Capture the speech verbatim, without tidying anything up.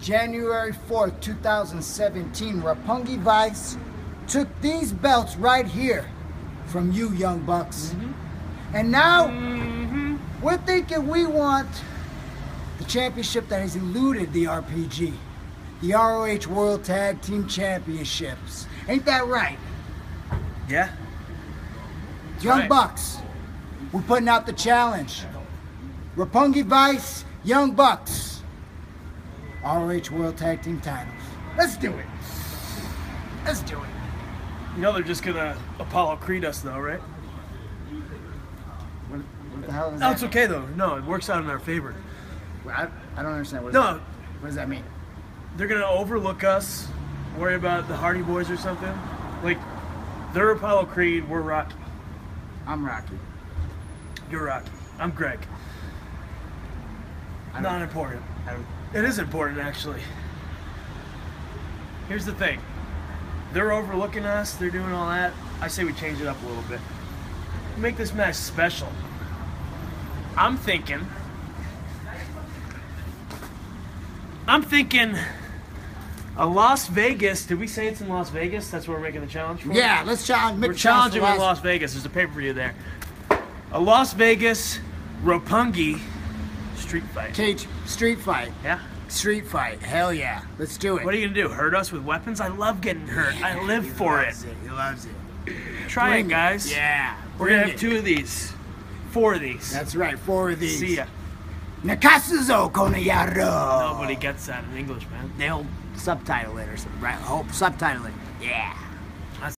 January fourth, two thousand seventeen, Roppongi Vice took these belts right here from you, Young Bucks. Mm-hmm. And now mm-hmm. we're thinking we want the championship that has eluded the R P G, the R O H World Tag Team Championships. Ain't that right? Yeah. Young right. Bucks, we're putting out the challenge. Roppongi Vice, Young Bucks, R O H World Tag Team titles. Let's do it. Let's do it. You know they're just gonna Apollo Creed us though, right? What, what the hell is that? No, it's okay though. No, it works out in our favor. Well, I, I don't understand. What, no. That, what does that mean? They're gonna overlook us, worry about the Hardy Boys or something. Like, they're Apollo Creed, we're Rocky. I'm Rocky. You're Rocky. I'm Greg. I Not important. I it is important, actually. Here's the thing. They're overlooking us. They're doing all that. I say we change it up a little bit. Make this match special. I'm thinking... I'm thinking... A Las Vegas, did we say it's in Las Vegas? That's where we're making the challenge for? Yeah, let's challenge. We're challenging in Las Vegas. There's a pay-per-view there. A Las Vegas Roppongi street fight. Cage street fight. Yeah? Street fight. Hell yeah. Let's do it. What are you going to do? Hurt us with weapons? I love getting hurt. Yeah, I live for it. He loves it. He loves it. Try it, guys. Yeah. We're going to have two of these. Four of these. That's right. Four of these. See ya. Nakasuzo Konayaro. Nobody gets that in English, man. They'll subtitle it or something, right? Hope subtitle it. Yeah.